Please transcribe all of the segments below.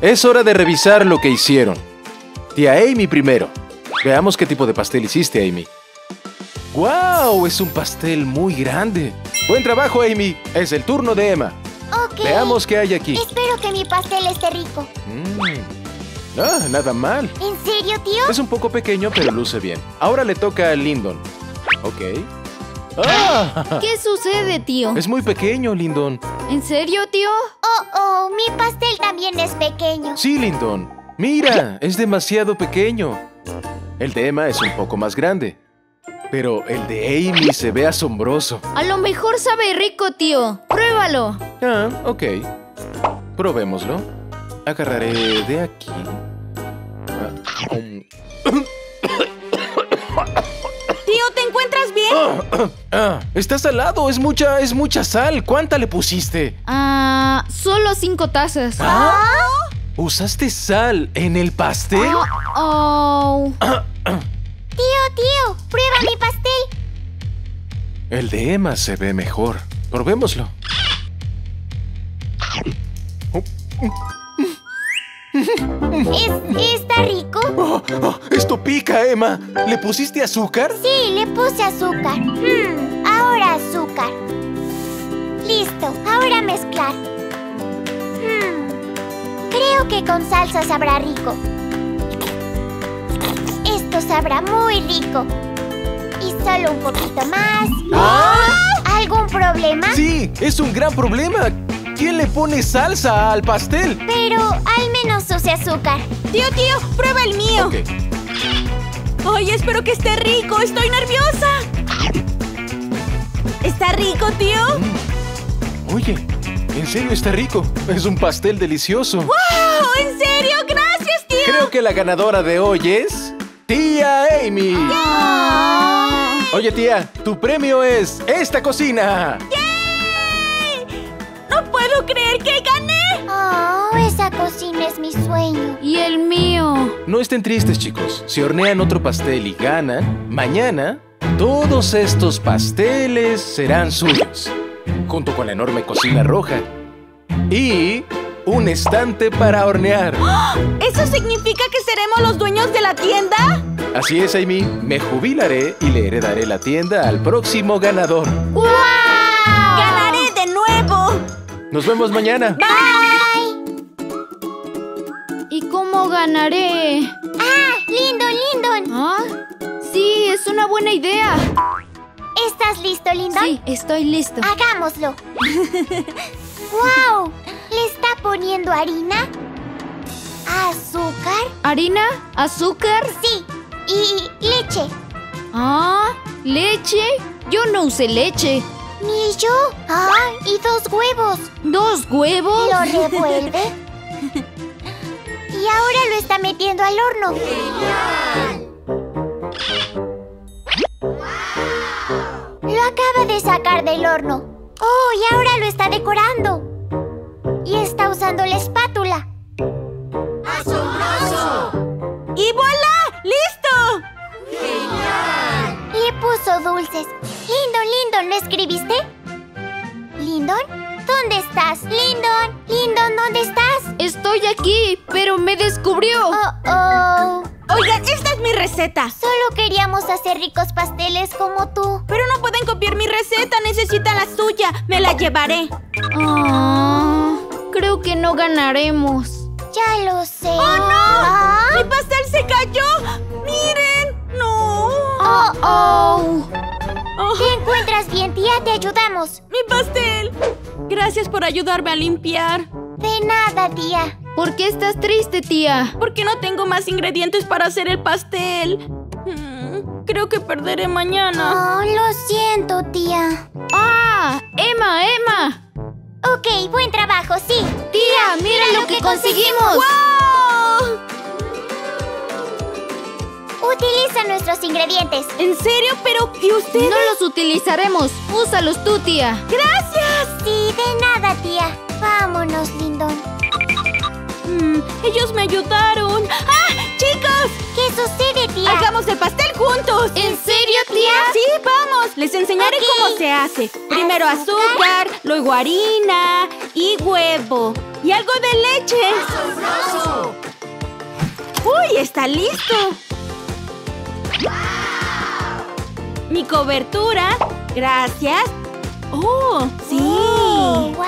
Es hora de revisar lo que hicieron. Tía Amy primero. Veamos qué tipo de pastel hiciste, Amy. ¡Guau! Es un pastel muy grande. Buen trabajo, Amy. Es el turno de Emma. Ok. Veamos qué hay aquí. Espero que mi pastel esté rico. Ah, nada mal. ¿En serio, tío? Es un poco pequeño, pero luce bien. Ahora le toca a Lyndon. Ok. ¡Ah! ¿Qué sucede, tío? Es muy pequeño, Lyndon. ¿En serio, tío? Oh, mi pastel también es pequeño. Sí, Lyndon. Mira, es demasiado pequeño. El de Emma es un poco más grande. Pero el de Amy se ve asombroso. A lo mejor sabe rico, tío. ¡Pruébalo! Ah, ok. Probémoslo. Agarraré de aquí. Tío, ¿te encuentras bien? Está salado. Es mucha sal. ¿Cuánta le pusiste? Solo 5 tazas. ¿Usaste sal en el pastel? Tío, prueba mi pastel. El de Emma se ve mejor. Probémoslo. ¿Está rico? Esto pica, Emma. ¿Le pusiste azúcar? Sí, le puse azúcar. Ahora azúcar. Listo, ahora mezclar. Creo que con salsa sabrá rico. Esto sabrá muy rico. Y solo un poquito más. ¿Algún problema? Sí, es un gran problema. ¿Quién le pone salsa al pastel? Pero al menos use azúcar. Tío, prueba el mío. Okay. Ay, espero que esté rico. Estoy nerviosa. ¿Está rico, tío? Oye, en serio está rico. Es un pastel delicioso. ¡Wow! ¿En serio? Gracias, tío. Creo que la ganadora de hoy es... ¡Tía Amy! Yeah. Oye, tía, tu premio es esta cocina. ¡Yay! ¡No puedo creer que gané! Esa cocina es mi sueño. Y el mío. No estén tristes, chicos. Si hornean otro pastel y ganan, mañana todos estos pasteles serán suyos. Junto con la enorme cocina roja. Y... un estante para hornear. ¿Eso significa que seremos los dueños de la tienda? Así es, Amy. Me jubilaré y le heredaré la tienda al próximo ganador. ¡Wow! ¡Ganaré de nuevo! Nos vemos mañana. ¡Bye! ¿Y cómo ganaré? ¡Lyndon! Sí, es una buena idea. ¿Estás listo, Lyndon? Sí, estoy listo. ¡Hagámoslo! ¡Wow! ¿Le está poniendo harina? ¿Azúcar? ¿Harina? ¿Azúcar? Sí. Y leche. ¿Leche? Yo no usé leche. ¿Ni yo? Y 2 huevos. ¿2 huevos? Lo revuelve. Y ahora lo está metiendo al horno. ¡Genial! Lo acaba de sacar del horno. Y ahora lo está decorando. Y está usando la espátula. ¡Asombroso! ¡Y voilà! ¡Listo! ¡Genial! Le puso dulces. Lyndon, ¿lo escribiste? ¿Lyndon? ¿Dónde estás? Lyndon, ¿dónde estás? Estoy aquí, pero me descubrió. Oigan, esta es mi receta. Solo queríamos hacer ricos pasteles como tú. Pero no pueden copiar mi receta. Necesitan la suya. Me la llevaré. Creo que no ganaremos. Ya lo sé. ¡Oh, no! ¡Mi pastel se cayó! ¡Miren! ¡No! ¿Te encuentras bien, tía? Te ayudamos. ¡Mi pastel! Gracias por ayudarme a limpiar. De nada, tía. ¿Por qué estás triste, tía? Porque no tengo más ingredientes para hacer el pastel. Creo que perderé mañana. Lo siento, tía. ¡Emma! Ok, buen trabajo, sí. Tía, mira lo que conseguimos. ¡Wow! Utiliza nuestros ingredientes. ¿En serio? ¿Pero qué ustedes? No los utilizaremos. Úsalos tú, tía. ¡Gracias! Sí, de nada, tía. Vámonos, Lyndon. Ellos me ayudaron. ¡Chicos! ¿Qué sucede, tía? ¡Hagamos el pastel juntos! ¿En serio, tía? Sí, vamos. Les enseñaré cómo se hace. Primero azúcar, luego harina y huevo. Y algo de leche. ¡Asombroso! está listo. ¡Wow! Mi cobertura. Gracias. ¡Oh, sí! Oh, ¡wow!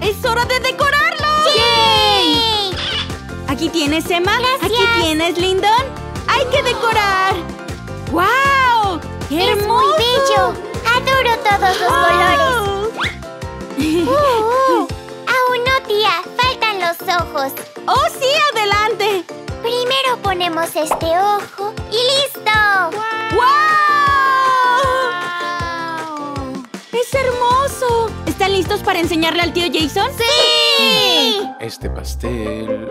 ¡Es hora de decorarlo! ¡Yay! Aquí tienes, Emma. Gracias. Aquí tienes, Lyndon. ¡Hay que decorar! ¡Wow! ¡Qué hermoso! ¡Es muy bello! ¡Adoro todos los colores! ¡Aún no, tía! ¡Faltan los ojos! ¡Oh, sí! ¡Adelante! Primero ponemos este ojo y ¡listo! ¡Wow! ¡Es hermoso! ¿Están listos para enseñarle al tío Jason? ¡Sí! Este pastel...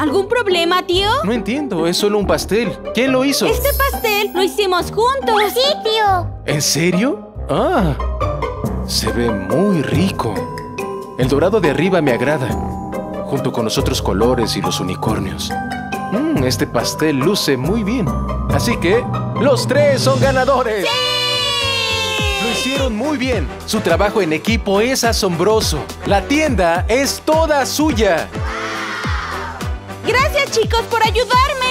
¿Algún problema, tío? No entiendo, es solo un pastel. ¿Quién lo hizo? Este pastel lo hicimos juntos. ¡Sí, tío! ¿En serio? ¡Ah! Se ve muy rico. El dorado de arriba me agrada, junto con los otros colores y los unicornios. Este pastel luce muy bien. Así que, ¡los tres son ganadores! ¡Sí! Lo hicieron muy bien. Su trabajo en equipo es asombroso. La tienda es toda suya. Gracias, chicos, por ayudarme.